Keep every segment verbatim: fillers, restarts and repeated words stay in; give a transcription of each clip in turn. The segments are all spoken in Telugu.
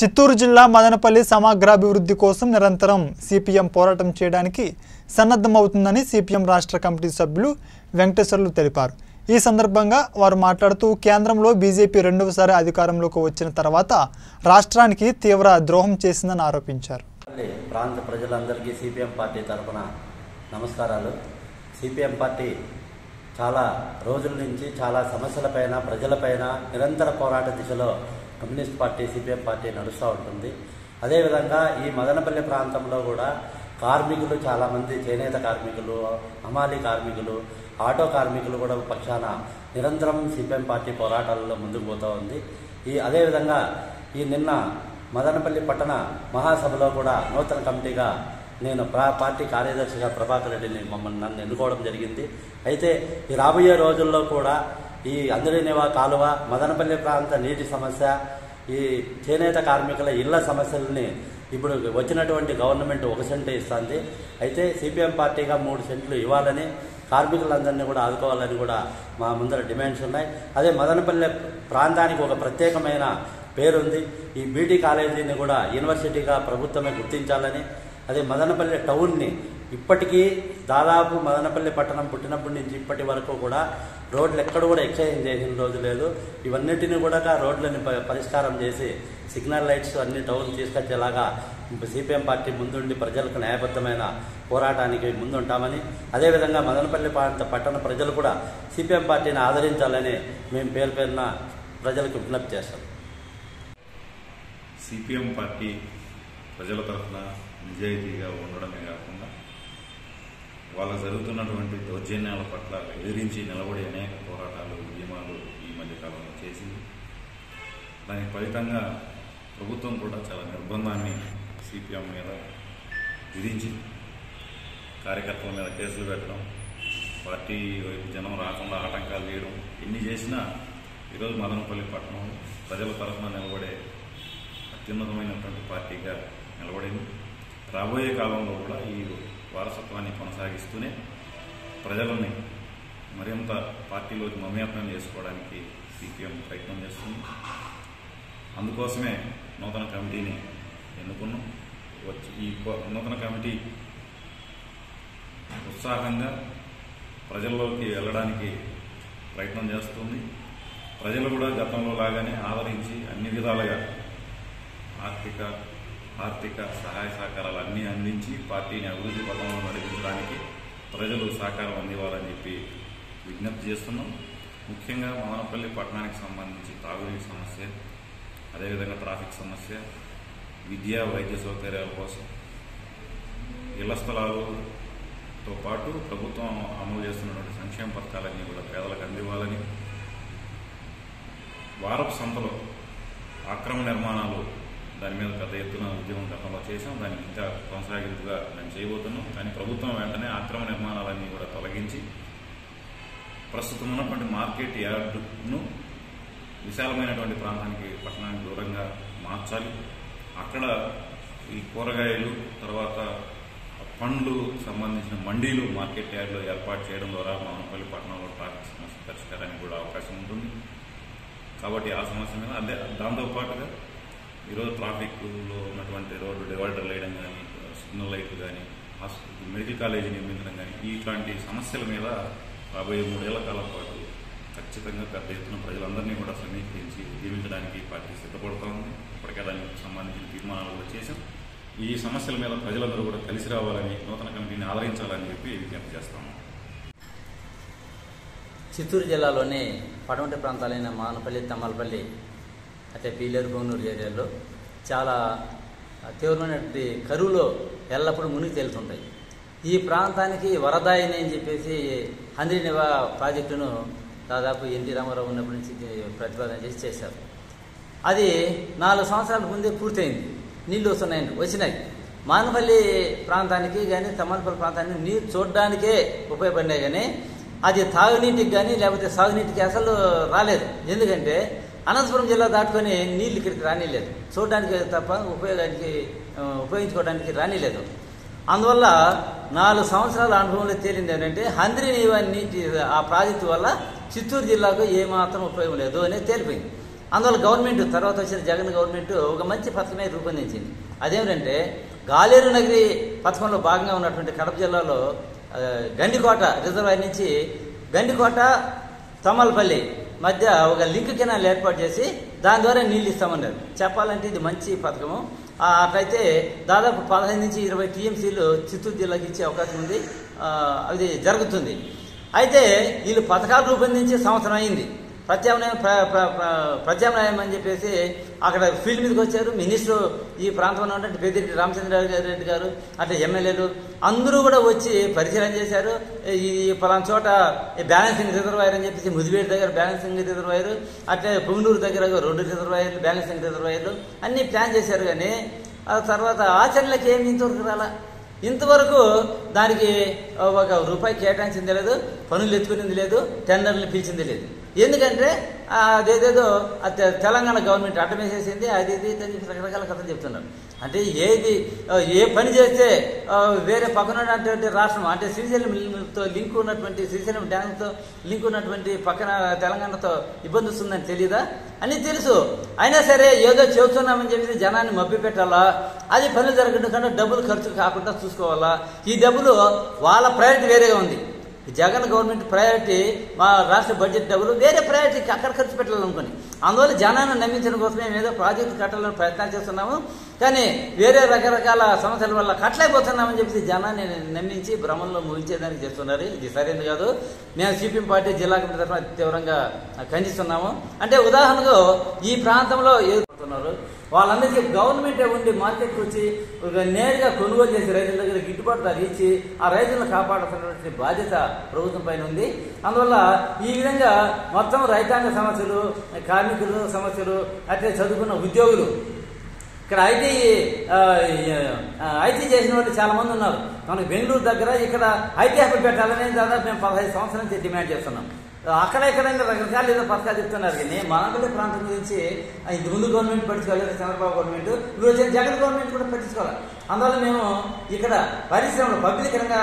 చిత్తూరు జిల్లా మదనపల్లి సమగ్రాభివృద్ధి కోసం నిరంతరం సీపీఎం పోరాటం చేయడానికి సన్నద్ధమవుతుందని సీపీఎం రాష్ట్ర కమిటీ సభ్యులు వెంకటేశర్లు తెలిపారు. ఈ సందర్భంగా వారు మాట్లాడుతూ కేంద్రంలో బీజేపీ రెండవసారి అధికారంలోకి వచ్చిన తర్వాత రాష్ట్రానికి తీవ్ర ద్రోహం చేసిందని ఆరోపించారు. ప్రాంత ప్రజలందరికీ సీపీఎం పార్టీ తరఫున నమస్కారాలు. సీపీఎం పార్టీ చాలా రోజుల నుంచి చాలా సమస్యలపైన ప్రజలపైన నిరంతర పోరాట దిశలో కమ్యూనిస్ట్ పార్టీ సిపిఎం పార్టీ నడుస్తూ ఉంటుంది. అదేవిధంగా ఈ మదనపల్లి ప్రాంతంలో కూడా కార్మికులు చాలామంది, చేనేత కార్మికులు, హమాలీ కార్మికులు, ఆటో కార్మికులు కూడా పక్షాన నిరంతరం సిపిఎం పార్టీ పోరాటాలలో ముందుకు పోతూ ఉంది. ఈ అదేవిధంగా ఈ నిన్న మదనపల్లి పట్టణ మహాసభలో కూడా నూతన కమిటీగా నేను పార్టీ కార్యదర్శిగా ప్రభాకర్ రెడ్డిని మమ్మల్ని నన్ను ఎన్నుకోవడం జరిగింది. అయితే ఈ రాబోయే రోజుల్లో కూడా ఈ అందరినేవా కాలువ, మదనపల్లి ప్రాంత నీటి సమస్య, ఈ చేనేత కార్మికుల ఇళ్ల సమస్యలని ఇప్పుడు వచ్చినటువంటి గవర్నమెంట్ ఒక సెంటే ఇస్తుంది. అయితే సిపిఎం పార్టీగా మూడు సెంట్లు ఇవ్వాలని, కార్మికులందరినీ కూడా ఆదుకోవాలని కూడా మా ముందర డిమాండ్స్ ఉన్నాయి. అదే మదనపల్లి ప్రాంతానికి ఒక ప్రత్యేకమైన పేరుంది. ఈ బీటీ కాలేజీని కూడా యూనివర్సిటీగా ప్రభుత్వమే గుర్తించాలని, అదే మదనపల్లి టౌన్ని ఇప్పటికీ దాదాపు మదనపల్లి పట్టణం పుట్టినప్పటి నుంచి ఇప్పటి వరకు కూడా రోడ్లు ఎక్కడ కూడా ఎక్స్చేంజ్ చేసిన రోజు లేదు. ఇవన్నిటిని కూడా రోడ్లని పరిష్కారం చేసి సిగ్నల్ లైట్స్ అన్ని టౌన్ తీసుకొచ్చేలాగా సిపిఎం పార్టీ ముందుండి ప్రజలకు న్యాయబద్ధమైన పోరాటానికి ముందుంటామని, అదేవిధంగా మదనపల్లి పట్టణ ప్రజలు కూడా సిపిఎం పార్టీని ఆదరించాలని మేము పేరు పేరున ప్రజలకు విజ్ఞప్తి చేస్తాం. సిపిఎం పార్టీ ప్రజల తరఫున నిజాయితీగా ఉండడమే కాకుండా వాళ్ళకు జరుగుతున్నటువంటి దౌర్జన్యాల పట్ల ఎదిరించి నిలబడి అనేక పోరాటాలు, ఉద్యమాలు ఈ మధ్యకాలంలో చేసింది. దాని ఫలితంగా ప్రభుత్వం కూడా చాలా నిర్బంధాన్ని సిపిఎం మీద విధించి కార్యకర్తల మీద కేసులు పెట్టడం, పార్టీ వైపు జనం రాకుండా ఆటంకాలు చేయడం, ఎన్ని చేసినా ఈరోజు మదనపల్లి పట్టణం ప్రజల తరఫున నిలబడే అత్యున్నతమైనటువంటి పార్టీగా నిలబడింది. రాబోయే కాలంలో కూడా ఈ వారసత్వాన్ని కొనసాగిస్తూనే ప్రజలని మరింత పార్టీలోకి మమేకం చేసుకోవడానికి సిపిఎం ప్రయత్నం చేస్తుంది. అందుకోసమే నూతన కమిటీని ఎన్నుకున్నాం. వచ్చి ఈ నూతన కమిటీ ఉత్సాహంగా ప్రజల్లోకి వెళ్ళడానికి ప్రయత్నం చేస్తుంది. ప్రజలు కూడా గతంలో లాగానే ఆదరించి అన్ని విధాలుగా ఆర్థిక ఆర్థిక సహాయ సహకారాలు అన్నీ అందించి పార్టీని అభివృద్ధి పథంలో నడిపించడానికి ప్రజలు సహకారం అందివ్వాలని చెప్పి విజ్ఞప్తి చేస్తున్నాం. ముఖ్యంగా మదనపల్లి పట్టణానికి సంబంధించి తాగునీటి సమస్య, అదేవిధంగా ట్రాఫిక్ సమస్య, విద్యా వైద్య సౌకర్యాల కోసం ఇళ్ల స్థలాలతో పాటు ప్రభుత్వం అమలు చేస్తున్నటువంటి సంక్షేమ పథకాలన్నీ కూడా పేదలకు అందివ్వాలని, వారపు సంతలో అక్రమ నిర్మాణాలు దాని మీద పెద్ద ఎత్తున ఉద్యమం గతంలో చేసాం, దానికి ఇంకా కొనసాగింపుగా మేము చేయబోతున్నాం. కానీ ప్రభుత్వం వెంటనే అక్రమ నిర్మాణాలన్నీ కూడా తొలగించి ప్రస్తుతం ఉన్నటువంటి మార్కెట్ యార్డును విశాలమైనటువంటి ప్రాంతానికి పట్టణానికి దూరంగా మార్చాలి. అక్కడ ఈ కూరగాయలు, తర్వాత పండ్లు సంబంధించిన మండీలు మార్కెట్ యార్డులో ఏర్పాటు చేయడం ద్వారా మదనపల్లి పట్టణంలో ట్రాఫిక్ సమస్య పరిష్కారానికి కూడా అవకాశం ఉంటుంది. కాబట్టి ఆ సమస్య మీద అదే దాంతోపాటుగా ఈరోజు ట్రాఫిక్లో ఉన్నటువంటి రోడ్డు డివైడర్ వేయడం కానీ, సిగ్నల్ లైట్లు కానీ, హాస్పిటల్ మెడికల్ కాలేజీ నిర్మించడం కానీ, ఇట్లాంటి సమస్యల మీద రాబోయే మూడేళ్ల కాలం పాటు ఖచ్చితంగా పెద్ద ఎత్తున ప్రజలందరినీ కూడా సమీక్షించి జీవించడానికి పార్టీ సిద్ధపడుతూ ఉంది. ఇప్పటికే దానికి సంబంధించిన తీర్మానాలు కూడా చేశాం. ఈ సమస్యల మీద ప్రజలందరూ కూడా కలిసి రావాలని, నూతన కమిటీని ఆదరించాలని చెప్పి విజ్ఞప్తి చేస్తాము. చిత్తూరు జిల్లాలోని పడమటి ప్రాంతాలైన మదనపల్లి, తమ్మలపల్లి, అయితే పీలేరు, గోనూరు ఏరియాలో చాలా తీవ్రమైనటువంటి కరువులో ఎల్లప్పుడూ మునిగి తేలుతుంటాయి. ఈ ప్రాంతానికి వరదాయిని అని చెప్పేసి హంద్రీనివా ప్రాజెక్టును దాదాపు ఎన్టీ రామారావు ఉన్నప్పటి నుంచి ప్రతిపాదన చేసి చేశారు. అది నాలుగు సంవత్సరాల ముందే పూర్తయింది. నీళ్లు వస్తున్నాయండి, వచ్చినాయి. మదనపల్లి ప్రాంతానికి కానీ తమ్మలపల్లి ప్రాంతానికి నీరు చూడడానికే ఉపయోగపడినాయి, కానీ అది తాగునీటికి కానీ లేకపోతే సాగునీటికి అసలు రాలేదు. ఎందుకంటే అనంతపురం జిల్లా దాటుకొని నీళ్ళు ఇక్కడికి రానిలేదు, చూడడానికి తప్ప ఉపయోగానికి ఉపయోగించుకోవడానికి రానిలేదు. అందువల్ల నాలుగు సంవత్సరాల అనుభవంలో తేలింది ఏంటంటే హంద్రీ నీటి ఆ ప్రాజెక్టు వల్ల చిత్తూరు జిల్లాకు ఏమాత్రం ఉపయోగం లేదు అనేది తేలిపోయింది. అందువల్ల గవర్నమెంట్ తర్వాత వచ్చిన జగన్ గవర్నమెంట్ ఒక మంచి పథకమే రూపొందించింది. అదేమిటంటే గాలేరు నగరి పథకంలో భాగంగా ఉన్నటువంటి కడప జిల్లాలో గండికోట రిజర్వాయర్ నుంచి గండికోట తమ్మలపల్లి మధ్య ఒక లింక్ కెనాల్ ఏర్పాటు చేసి దాని ద్వారా నీళ్ళు ఇస్తామన్నారు. చెప్పాలంటే ఇది మంచి పథకము. అట్లయితే దాదాపు పదహైదు నుంచి ఇరవై టీఎంసీలు చిత్తూరు జిల్లాకి ఇచ్చే అవకాశం ఉంది, అది జరుగుతుంది. అయితే వీళ్ళు పథకాలు రూపొందించే సంవత్సరం అయింది. ప్రత్యామ్నాయం ప్రత్యామ్నాయం అని చెప్పేసి అక్కడ ఫీల్డ్ మీదకి వచ్చారు మినిస్టర్, ఈ ప్రాంతంలో ఉన్నటువంటి పెద్దిరెడ్డి రామచంద్రారెడ్డి గారు, అట్లా ఎమ్మెల్యేలు అందరూ కూడా వచ్చి పరిశీలన చేశారు. ఈ పలానా చోట బ్యాలెన్సింగ్ రిజర్వాయర్ అని చెప్పేసి ముదివేడి దగ్గర బ్యాలెన్సింగ్ రిజర్వాయర్, అట్లే పుంగనూరు దగ్గర రెండు రిజర్వాయర్లు బ్యాలెన్సింగ్ రిజర్వాయర్లు అన్నీ ప్లాన్ చేశారు. కానీ ఆ తర్వాత ఆచరణలకి ఏమి ఇంతవరకు రాలా, ఇంతవరకు దానికి ఒక రూపాయి కేటాయించింది లేదు, పనులు ఎత్తుకునేది లేదు, టెండర్లు పిలిచింది లేదు. ఎందుకంటే అదేదేదో తెలంగాణ గవర్నమెంట్ అడ్డమేసేసింది, అది ఇది రకరకాల కథలు చెప్తున్నారు. అంటే ఏది ఏ పని చేస్తే వేరే పక్కన ఉన్నటువంటి రాష్ట్రం, అంటే శ్రీశైలంతో లింక్ ఉన్నటువంటి శ్రీశైలం డ్యామ్తో లింక్ ఉన్నటువంటి పక్కన తెలంగాణతో ఇబ్బంది వస్తుందని తెలియదా అని తెలుసు. అయినా సరే ఏదో చెబుతున్నామని చెప్పి జనాన్ని మబ్బి పెట్టాలా, అది పనులు జరగడం కన్నా డబ్బులు ఖర్చు కాకుండా చూసుకోవాలా. ఈ డబ్బులు వాళ్ళ ప్రయారిటీ వేరేగా ఉంది, జగన్ గవర్నమెంట్ ప్రయారిటీ మా రాష్ట్ర బడ్జెట్ డబ్బులు వేరే ప్రయారిటీకి అక్కడ ఖర్చు పెట్టాలనుకుని, అందువల్ల జనాన్ని నమ్మించడం కోసం మేము ఏదో ప్రాజెక్టు కట్టాలని ప్రయత్నాలు చేస్తున్నాము, కానీ వేరే రకరకాల సమస్యల వల్ల కట్టలేకపోతున్నామని చెప్పి జనాన్ని నమ్మించి భ్రమంలో ముగించేదానికి చేస్తున్నారు. ఇది సరైనది కాదు. మేము సీపీఎం పార్టీ జిల్లా కమిటీ తరఫున తీవ్రంగా ఖండిస్తున్నాము. అంటే ఉదాహరణకు ఈ ప్రాంతంలో ఏర్పడుతున్నారు వాళ్ళందరికీ గవర్నమెంటే ఉండి మార్కెట్కి వచ్చి నేరుగా కొనుగోలు చేసి రైతుల దగ్గర గిట్టుబాటు ధర ఇచ్చి ఆ రైతులను కాపాడుతున్నటువంటి బాధ్యత ప్రభుత్వం పైన ఉంది. అందువల్ల ఈ విధంగా మొత్తం రైతాంగ సమస్యలు, కార్మికుల సమస్యలు, అట్లే చదువుకున్న ఉద్యోగులు, ఇక్కడ ఐటీ ఐటీ చేసిన వాళ్ళు చాలామంది ఉన్నారు. మనకు బెంగళూరు దగ్గర ఇక్కడ ఐటీ హబ్ పెట్టాలని దాదాపు మేము పదహైదు సంవత్సరాల నుంచి డిమాండ్ చేస్తున్నాం. అక్కడ ఇక్కడ రకరకాల ఏదో పథకాలు చెప్తున్నారు, కానీ మనకుడే ప్రాంతం గురించి ఇది ముందు గవర్నమెంట్ పట్టించుకోలేదు, చంద్రబాబు గవర్నమెంట్, ఇప్పుడు వచ్చిన జగన్ గవర్నమెంట్ కూడా పట్టించుకోవాలి. అందువల్ల మేము ఇక్కడ పరిశ్రమలు, పబ్లిక్ రంగ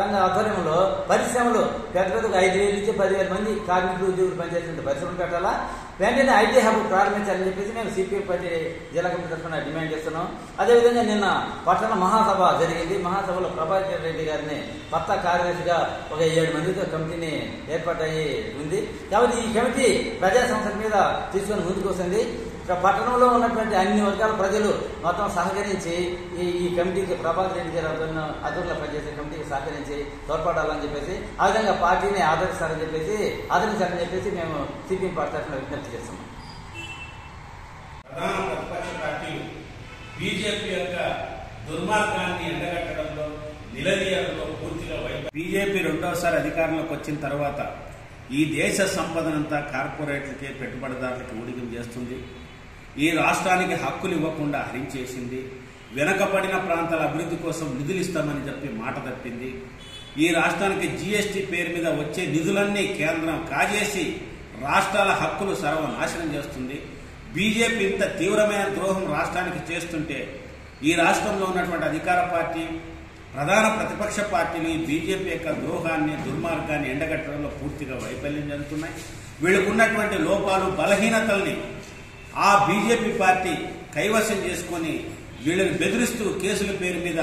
రంగ ఆధ్వర్యంలో పరిశ్రమలు పెద్ద పెద్దకు ఐదు వేలు నుంచి పదివేల మంది కార్మికులు ఉద్యోగులు పనిచేసిన పరిశ్రమలు పెట్టాలా, వెంటనే ఐటీ హబ్ ప్రారంభించాలని చెప్పేసి మేము సిపిఎం పార్టీ జిల్లా కమిటీ తరఫున డిమాండ్ చేస్తున్నాం. అదేవిధంగా నిన్న పట్టణ మహాసభ జరిగింది. మహాసభలో ప్రభాకర్ రెడ్డి గారిని కొత్త కార్యదర్శిగా ఒక ఏడు మందితో కమిటీని ఏర్పాటయ్యి ఉంది. కాబట్టి ఈ కమిటీ ప్రజా సంస్థల మీద తీసుకొని ముందుకు వస్తుంది. పట్టణంలో ఉన్నటువంటి అన్ని వర్గాల ప్రజలు మొత్తం సహకరించి ఈ ఈ కమిటీకి, ప్రభాకర్ రెడ్డి గారు అదూర్లో పనిచేసే కమిటీకి సహకరించి తోడ్పడాలని చెప్పేసి, ఆ విధంగా పార్టీని ఆదరిస్తారని చెప్పేసి ఆదరించాలని చెప్పేసి మేము సిపిఎం పార్టీ తరఫున విజ్ఞప్తి చేస్తున్నాం. ప్రధాన ప్రతిపక్ష పార్టీలు బీజేపీ యొక్క దుర్మార్గాన్ని ఎండగట్టడంలో, నిలదీయడంలో పూర్తిగా వైఫల్యం. బీజేపీ రెండోసారి అధికారంలోకి వచ్చిన తర్వాత ఈ దేశ సంపదనంతా కార్పొరేట్లకే, పెట్టుబడిదారులకి ఊడిగం చేస్తుంది. ఈ రాష్ట్రానికి హక్కులు ఇవ్వకుండా హరించేసింది. వెనకబడిన ప్రాంతాల అభివృద్ధి కోసం నిధులు ఇస్తామని చెప్పి మాట తప్పింది. ఈ రాష్ట్రానికి జీఎస్టీ పేరు మీద వచ్చే నిధులన్నీ కేంద్రం కాజేసి రాష్ట్రాల హక్కులు సర్వనాశనం చేస్తుంది. బీజేపీ ఇంత తీవ్రమైన ద్రోహం రాష్ట్రానికి చేస్తుంటే ఈ రాష్ట్రంలో ఉన్నటువంటి అధికార పార్టీ, ప్రధాన ప్రతిపక్ష పార్టీలు బీజేపీ యొక్క ద్రోహాన్ని, దుర్మార్గాన్ని ఎండగట్టడంలో పూర్తిగా వైఫల్యం చెందుతున్నాయి. వీళ్ళకున్నటువంటి లోపాలు, బలహీనతల్ని ఆ బీజేపీ పార్టీ కైవసం చేసుకొని వీళ్ళని బెదిరిస్తూ కేసుల పేరు మీద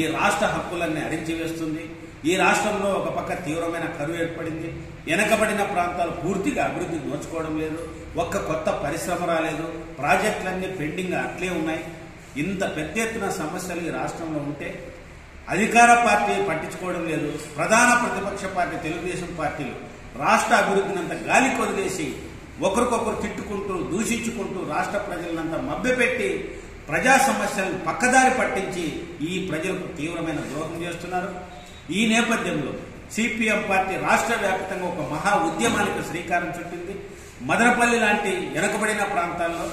ఈ రాష్ట్ర హక్కులన్నీ అరించివేస్తుంది. ఈ రాష్ట్రంలో ఒక పక్క తీవ్రమైన కరువు ఏర్పడింది, వెనకబడిన ప్రాంతాలు పూర్తిగా అభివృద్ధి నోచుకోవడం లేదు, ఒక్క కొత్త పరిశ్రమ రాలేదు, ప్రాజెక్టులన్నీ పెండింగ్ అట్లే ఉన్నాయి. ఇంత పెద్ద ఎత్తున సమస్యలు ఈ రాష్ట్రంలో ఉంటే అధికార పార్టీ పట్టించుకోవడం లేదు. ప్రధాన ప్రతిపక్ష పార్టీ తెలుగుదేశం పార్టీలు రాష్ట్ర అభివృద్ధినంత గాలి కొదిలేసి ఒకరికొకరు తిట్టుకుంటూ, దూషించుకుంటూ రాష్ట్ర ప్రజలంతా మభ్యపెట్టి ప్రజా సమస్యలను పక్కదారి పట్టించి ఈ ప్రజలకు తీవ్రమైన ద్రోహం చేస్తున్నారు. ఈ నేపథ్యంలో సిపిఎం పార్టీ రాష్ట్ర వ్యాప్తంగా ఒక మహా ఉద్యమానికి శ్రీకారం చుట్టింది. మదనపల్లి లాంటి వెనుకబడిన ప్రాంతాల్లో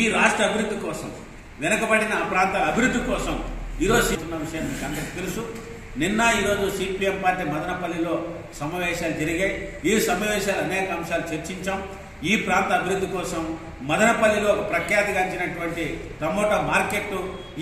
ఈ రాష్ట్ర అభివృద్ధి కోసం, వెనుకబడిన ప్రాంతాల అభివృద్ధి కోసం ఈరోజు ఉన్న విషయం మీకు అందరికీ తెలుసు. నిన్న ఈరోజు సిపిఎం పార్టీ మదనపల్లిలో సమావేశాలు జరిగాయి. ఈ సమావేశాలు అనేక అంశాలు చర్చించాం. ఈ ప్రాంత అభివృద్ధి కోసం మదనపల్లిలో ఒక ప్రఖ్యాతిగాంచినటువంటి టమోటా మార్కెట్,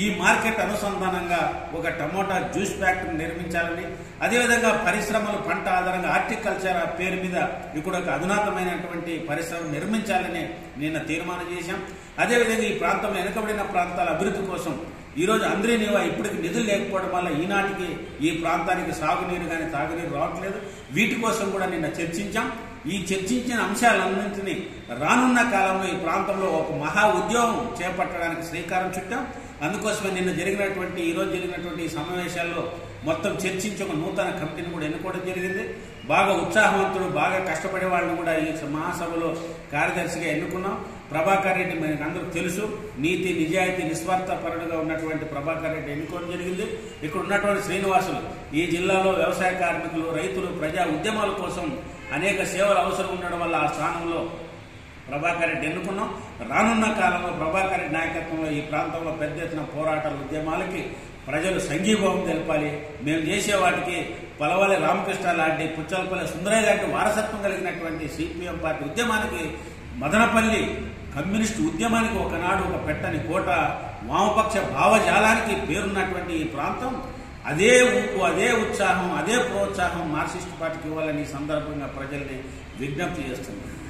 ఈ మార్కెట్ అనుసంధానంగా ఒక టమోటా జ్యూస్ ఫ్యాక్టరీ నిర్మించాలని, అదేవిధంగా పరిశ్రమలు పంట ఆధారంగా హార్టికల్చర్ పేరు మీద ఇక్కడ ఒక అధునాతమైనటువంటి పరిశ్రమ నిర్మించాలని నిన్న తీర్మానం చేశాం. అదేవిధంగా ఈ ప్రాంతంలో వెనుకబడిన ప్రాంతాల అభివృద్ధి కోసం ఈరోజు అందరి నివా ఇప్పటికి నిధులు లేకపోవడం వల్ల ఈనాటికి ఈ ప్రాంతానికి సాగునీరు కానీ తాగునీరు రావట్లేదు. వీటి కోసం కూడా నిన్న చర్చించాం. ఈ చర్చించిన అంశాలన్నింటినీ రానున్న కాలంలో ఈ ప్రాంతంలో ఒక మహా ఉద్యోగం చేపట్టడానికి శ్రీకారం చుట్టాం. అందుకోసమే నిన్న జరిగినటువంటి ఈరోజు జరిగినటువంటి ఈ సమావేశాల్లో మొత్తం చర్చించి ఒక నూతన కమిటీని కూడా ఎన్నుకోవడం జరిగింది. బాగా ఉత్సాహవంతుడు, బాగా కష్టపడే వాళ్ళని కూడా ఈ మహాసభలో కార్యదర్శిగా ఎన్నుకున్నాం. ప్రభాకర్ రెడ్డి మనకు అందరూ తెలుసు, నీతి నిజాయితీ నిస్వార్థ పరుడుగా ఉన్నటువంటి ప్రభాకర్ రెడ్డి ఎన్నుకోవడం జరిగింది. ఇక్కడ ఉన్నటువంటి శ్రీనివాసులు ఈ జిల్లాలో వ్యవసాయ కార్మికులు, రైతులు, ప్రజా ఉద్యమాల కోసం అనేక సేవలు అవసరం ఉండడం వల్ల ఆ స్థానంలో ప్రభాకర్ రెడ్డి ఎన్నుకున్నాం. రానున్న కాలంలో ప్రభాకర్ రెడ్డి నాయకత్వంలో ఈ ప్రాంతంలో పెద్ద ఎత్తున పోరాటాల ఉద్యమాలకి ప్రజలు సంఘీభావం తెలపాలి. మేము చేసే వాటికి పలవల్లి రామకృష్ణ లాంటి, పుచ్చలపల్లి సుందరయ్య లాంటి వారసత్వం కలిగినటువంటి సీపీఎం పార్టీ ఉద్యమానికి, మదనపల్లి కమ్యూనిస్టు ఉద్యమానికి ఒకనాడు ఒక పెట్టని కోట, వామపక్ష భావజాలానికి పేరున్నటువంటి ఈ ప్రాంతం అదే ఊపు, అదే ఉత్సాహం, అదే ప్రోత్సాహం మార్క్సిస్ట్ పార్టీకి ఇవ్వాలని సందర్భంగా ప్రజల్ని విజ్ఞప్తి చేస్తున్నారు.